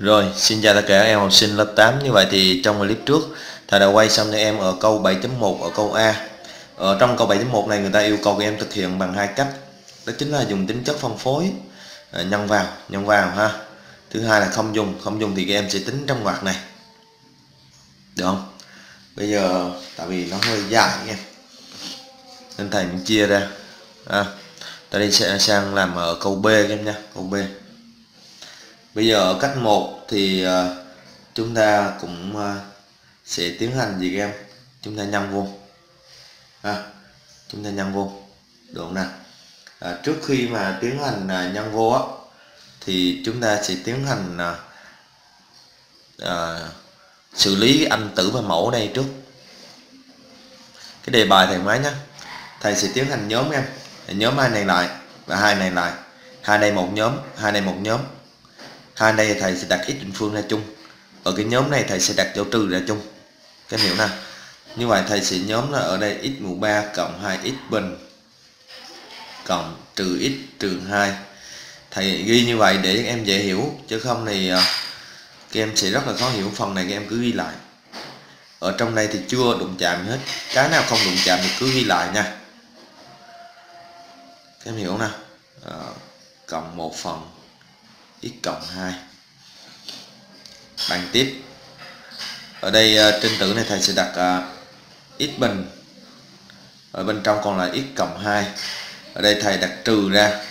Rồi, xin chào tất cả em học sinh lớp 8. Như vậy thì trong clip trước thầy đã quay xong cho em ở câu 7.1 ở câu A. Ở trong câu 7.1 này người ta yêu cầu em thực hiện bằng hai cách. Đó chính là dùng tính chất phân phối nhân vào ha. Thứ hai là không dùng thì các em sẽ tính trong ngoặc này. Được không? Bây giờ tại vì nó hơi dài em nên thầy mình chia ra. Ta đi sẽ sang làm ở câu B các em nha, câu B. Bây giờ ở cách 1 thì chúng ta cũng sẽ tiến hành gì các em? Chúng ta nhân vô. Chúng ta nhân vô. Được không nào? Trước khi mà tiến hành nhân vô á thì chúng ta sẽ tiến hành xử lý anh tử và mẫu đây trước. Cái đề bài thầy máy nhé. Thầy sẽ tiến hành nhóm em. Nhóm hai này lại và hai này lại. Hai đây một nhóm, hai đây một nhóm. Hai đây thầy sẽ đặt x định phương ra chung. Ở cái nhóm này thầy sẽ đặt chỗ trừ ra chung. Các em hiểu nè. Như vậy thầy sẽ nhóm là ở đây x mũ 3 cộng 2x bình cộng trừ x trừ 2. Thầy ghi như vậy để em dễ hiểu, chứ không thì các em sẽ rất là khó hiểu. Phần này các em cứ ghi lại. Ở trong đây thì chưa đụng chạm hết. Cái nào không đụng chạm thì cứ ghi lại nha. Các em hiểu nè. Cộng 1 phần x cộng 2. Bàn tiếp. Ở đây trên tử này thầy sẽ đặt x bình. Ở bên trong còn là x cộng 2. Ở đây thầy đặt trừ ra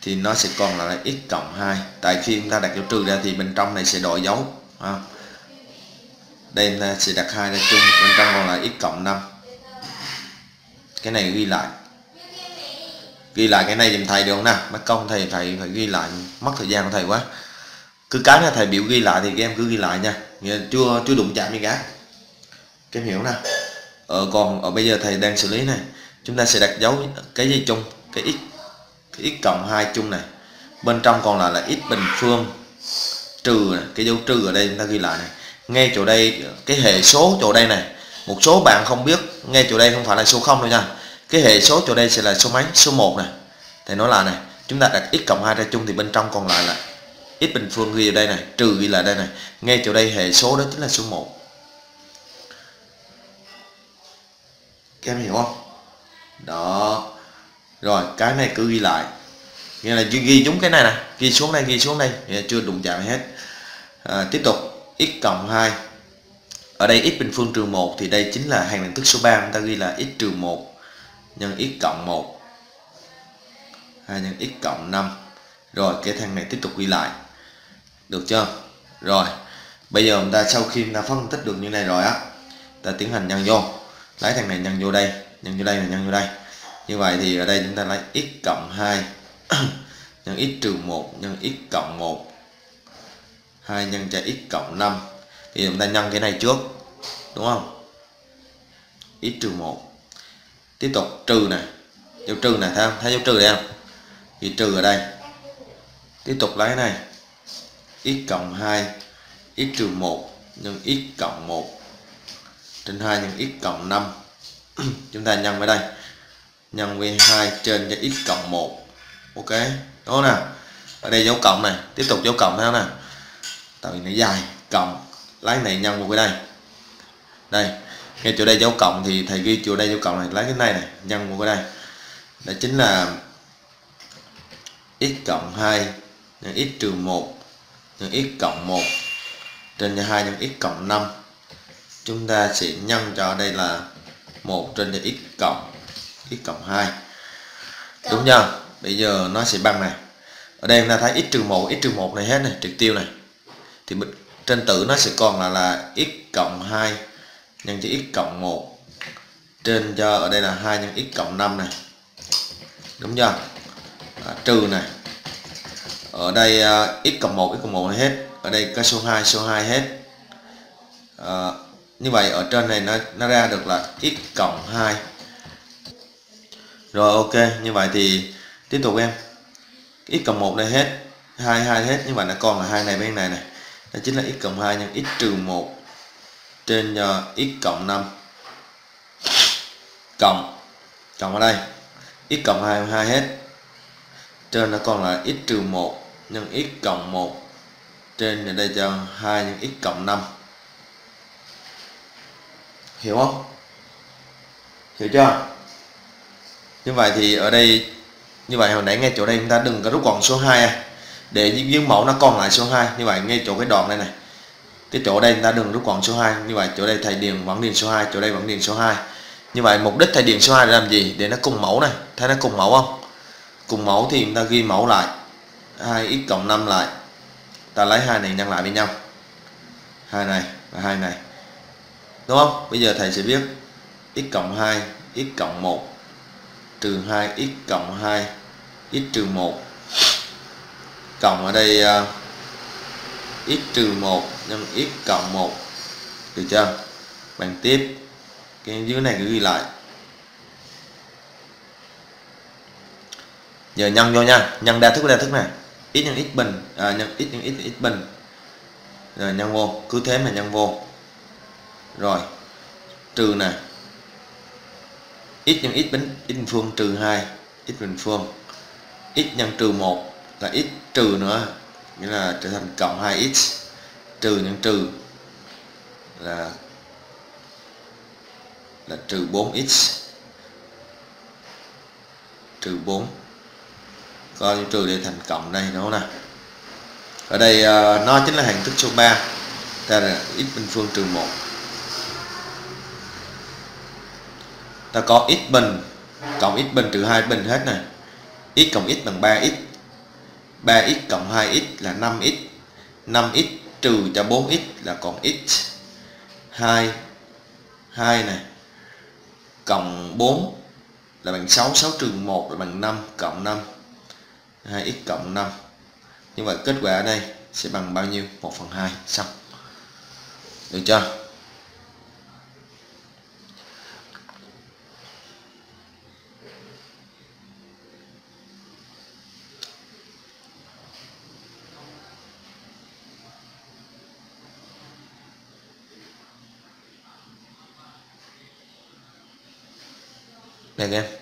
thì nó sẽ còn là x cộng 2. Tại khi chúng ta đặt dấu trừ ra thì bên trong này sẽ đổi dấu. Đây chúng ta sẽ đặt 2 ra chung. Bên trong còn là x cộng 5. Cái này ghi lại. Ghi lại cái này dùm thầy được không nào? Mất công thầy phải ghi lại, mất thời gian của thầy quá. Cứ cái này thầy biểu ghi lại thì các em cứ ghi lại nha. Chưa đụng chạm gì cả. Các em hiểu nè. Còn bây giờ thầy đang xử lý này. Chúng ta sẽ đặt dấu cái gì chung? Cái x cộng 2 chung này. Bên trong còn lại là x bình phương trừ này. Cái dấu trừ ở đây chúng ta ghi lại này. Ngay chỗ đây cái hệ số chỗ đây này. Một số bạn không biết, ngay chỗ đây không phải là số 0 đâu nha. Cái hệ số chỗ đây sẽ là số mấy? Số 1 này. Thầy nói là này, chúng ta đặt x cộng 2 ra chung thì bên trong còn lại là x bình phương ghi ở đây này, trừ ghi lại đây này. Ngay chỗ đây hệ số đó chính là số 1. Các em hiểu không? Đó. Rồi, cái này cứ ghi lại. Nghĩa là ghi chúng cái này nè, ghi xuống đây, chưa đụng chạm hết. Tiếp tục x cộng 2. Ở đây x bình phương trừ 1 thì đây chính là hàng đẳng thức số 3, chúng ta ghi là x trừ 1 nhân x cộng 1 2 nhân x cộng 5. Rồi cái thằng này tiếp tục ghi lại. Được chưa? Rồi bây giờ chúng ta sau khi chúng ta phân tích được như này rồi á, ta tiến hành nhân vô. Lấy thằng này nhân vô đây, nhân vô đây và nhân vô đây. Như vậy thì ở đây chúng ta lấy x cộng 2 nhân x trừ 1 nhân x cộng 1 2 nhân cho x cộng 5. Thì chúng ta nhân cái này trước, đúng không? X trừ 1. Tiếp tục trừ này, dấu trừ này, thấy dấu trừ đây không? Thì trừ ở đây. Tiếp tục lấy này, x cộng 2 x trừ 1 nhân x cộng 1 trên 2 nhân x cộng 5. Chúng ta nhân với đây, nhân với 2 trên cho x cộng 1. Ok, đúng không nào? Ở đây dấu cộng này, tiếp tục dấu cộng, thấy không nào? Tại vì nó dài, cộng, lấy này nhân vào cái đây. Đây. Ngay chỗ đây dấu cộng thì thầy ghi chỗ đây dấu cộng này, lấy cái này này, nhân vào cái đây. Đó chính là x cộng 2 nhân x trừ 1 nhân x cộng 1 trên 2 nhân x cộng 5. Chúng ta sẽ nhân cho đây là 1 trên x cộng 2. Đúng chưa? Bây giờ nó sẽ bằng này. Ở đây chúng ta thấy x trừ 1 này hết này, trực tiêu này. Thì trên tử nó sẽ còn là x cộng 2 nhân cho x cộng 1 trên cho ở đây là 2 nhân x cộng 5 này, đúng chưa? Trừ này, ở đây x cộng 1 này hết, ở đây có số 2 hết. Như vậy ở trên này nó ra được là x cộng 2. Rồi ok, như vậy thì tiếp tục em, x cộng 1 này hết, 2 hết, như vậy nó còn là 2 này bên này này, đó chính là x cộng 2 nhân x trừ 1 trên x cộng 5 cộng ở đây x cộng 2 hết, trên nó còn là x trừ 1 nhân x cộng 1 trên ở đây cho 2 nhân x cộng 5. Hiểu không? Hiểu chưa? Như vậy thì ở đây, như vậy hồi nãy ngay chỗ đây chúng ta đừng có rút gọn số 2 à, để những mẫu nó còn lại số 2. Như vậy ngay chỗ cái đoạn này này, cái chỗ đây chúng ta đừng rút gọn số 2. Như vậy chỗ đây thầy điền vẫn điền số 2, chỗ đây vẫn điền số 2. Như vậy mục đích thầy điền số 2 để làm gì? Để nó cùng mẫu này. Thấy nó cùng mẫu không? Cùng mẫu thì chúng ta ghi mẫu lại, 2x cộng 5 lại, ta lấy hai này nhân lại với nhau, hai này và hai này, đúng không? Bây giờ thầy sẽ viết x cộng 2 x cộng 1 trừ 2 x cộng 2 x trừ 1 cộng ở đây x trừ 1 nhân x cộng 1, được chưa? Bằng tiếp cái dưới này cứ ghi lại. Giờ nhân vô nha, nhân đa thức với đa thức này, x nhân x bình nhân x bình, rồi nhân vô, cứ thế mà nhân vô, rồi trừ này x nhân x bình phương trừ 2 x bình phương, x nhân trừ 1 là x trừ nữa, nghĩa là trở thành cộng 2x, trừ nhân trừ là trừ 4x, trừ 4 coi như trừ để thành cộng đây, đúng không nào? Ở đây nó chính là hằng thức số 3, ta là x bình phương trừ 1. Ta có x bình cộng x bình trừ 2 bình hết này, x cộng x bằng 3x, 3x cộng 2x là 5x, 5x trừ cho 4x là còn x, 2 này cộng 4 là bằng 6, 6 trừ 1 là bằng 5, cộng 5, 2x cộng 5. Như vậy kết quả ở đây sẽ bằng bao nhiêu? 1/2. Xong, được chưa? Đây các em, các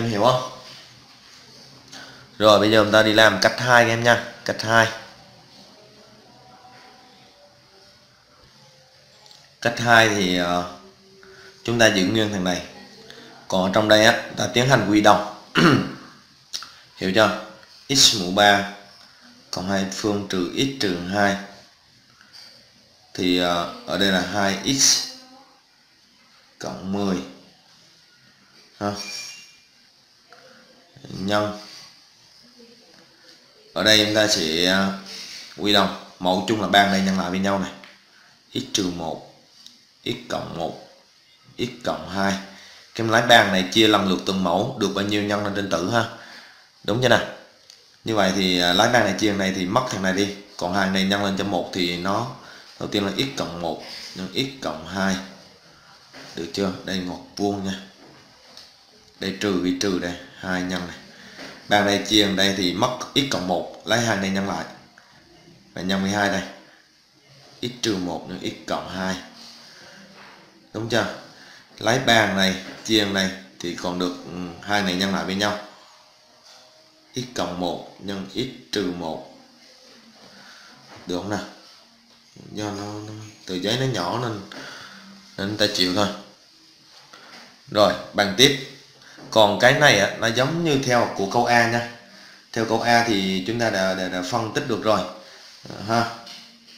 em hiểu không? Rồi bây giờ chúng ta đi làm cách 2 các em nha, cách 2. Cách 2 thì chúng ta giữ nguyên thằng này. Còn ở trong đây á, ta tiến hành quy đồng. Hiểu chưa? X mũ 3 cộng 2 phương trừ x trừ 2 thì ở đây là 2x cộng 10 ha, nhân ở đây chúng ta sẽ quy đồng, mẫu chung là 3 đây nhân lại với nhau này, x trừ 1 x cộng 1 x cộng 2. Cái lái bàn này chia lần lượt từng mẫu, được bao nhiêu nhân lên trên tử ha, đúng chưa nào? Như vậy thì lái bàn này chia này thì mất thằng này đi, còn hàng này nhân lên cho 1 thì nó đầu tiên là x cộng 1 nhân x cộng 2, được chưa? Đây một vuông nha, đây trừ cái trừ đây, 2 nhân này, bàn này chia đây thì mất x cộng 1, lấy hàng này nhân lại và nhân với 2 đây, x trừ 1 nhân x cộng 2, đúng chưa? Lấy bàn này chia này thì còn được hai này nhân lại với nhau, x cộng 1 nhân x trừ 1, được không nào? Do nó tờ giấy nó nhỏ nên ta chịu thôi. Rồi bàn tiếp. Còn cái này á, nó giống như theo của câu A nha. Theo câu A thì chúng ta đã phân tích được rồi ha,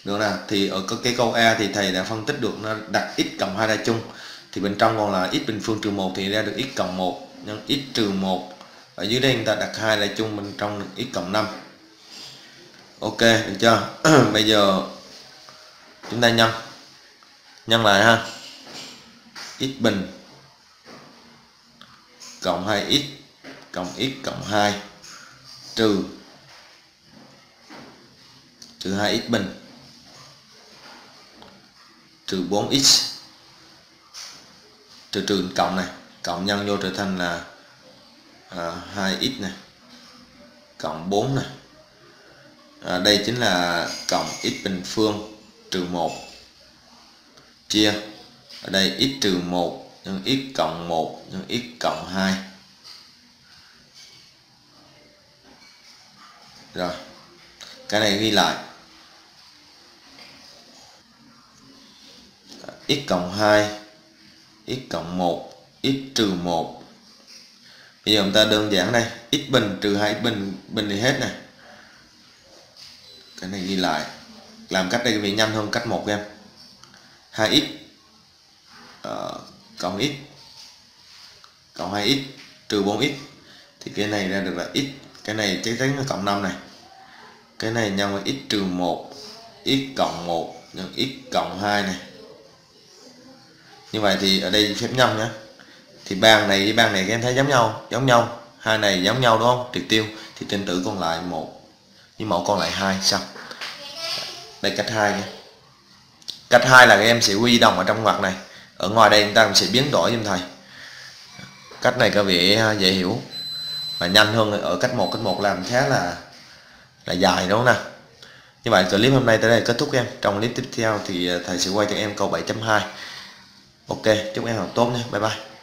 được nào? Thì ở cái câu A thì thầy đã phân tích được, nó đặt x cộng 2 ra chung thì bên trong còn là x bình phương trừ 1 thì ra được x cộng 1 nhân x trừ 1. Ở dưới đây người ta đặt 2 lại chung, bên trong x cộng 5. Ok, được chưa? Bây giờ chúng ta nhân lại ha, x bình cộng 2x cộng x cộng 2 trừ 2x bình trừ 4x trừ trừ cộng này, cộng nhân vô trở thành là 2x này cộng 4 này Đây chính là cộng x bình phương trừ 1 chia, ở đây x trừ 1 nhân x cộng 1 nhân x cộng 2. Rồi, cái này ghi lại. X cộng 2, x cộng 1, x trừ 1. Bây giờ chúng ta đơn giản đây, x bình trừ 2 bình thì hết này. Cái này ghi lại. Làm cách đây vì nhanh hơn cách 1 em. 2x cộng x cộng 2x trừ 4x thì cái này ra được là x, cái này chắc chắn là cộng 5 này. Cái này nhân với x trừ 1, x cộng 1 nhân x cộng 2 này. Như vậy thì ở đây phép nhân nhé. Thì bàn này với bàn này các em thấy giống nhau, hai này giống nhau đúng không? Triệt tiêu thì trên tử còn lại 1 với mẫu còn lại 2 xong. Đây cách 2 nhé. Cách 2 là các em sẽ quy đồng ở trong ngoặc này. Ở ngoài đây chúng ta sẽ biến đổi giùm thầy. Cách này có vẻ dễ hiểu và nhanh hơn ở cách 1. Cách 1 làm khá là dài đúng không nào? Như vậy clip hôm nay tới đây kết thúc em. Trong clip tiếp theo thì thầy sẽ quay cho em câu 7.2. Ok, chúc em học tốt nha. Bye bye.